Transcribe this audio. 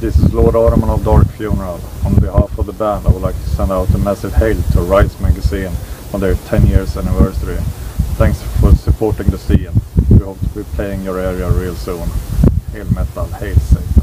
This is Lord Ahriman of Dark Funeral. On behalf of the band, I would like to send out a massive hail to Rise magazine on their 10 years anniversary. Thanks for supporting the scene. We hope to be playing your area real soon. Hail metal, hail safe.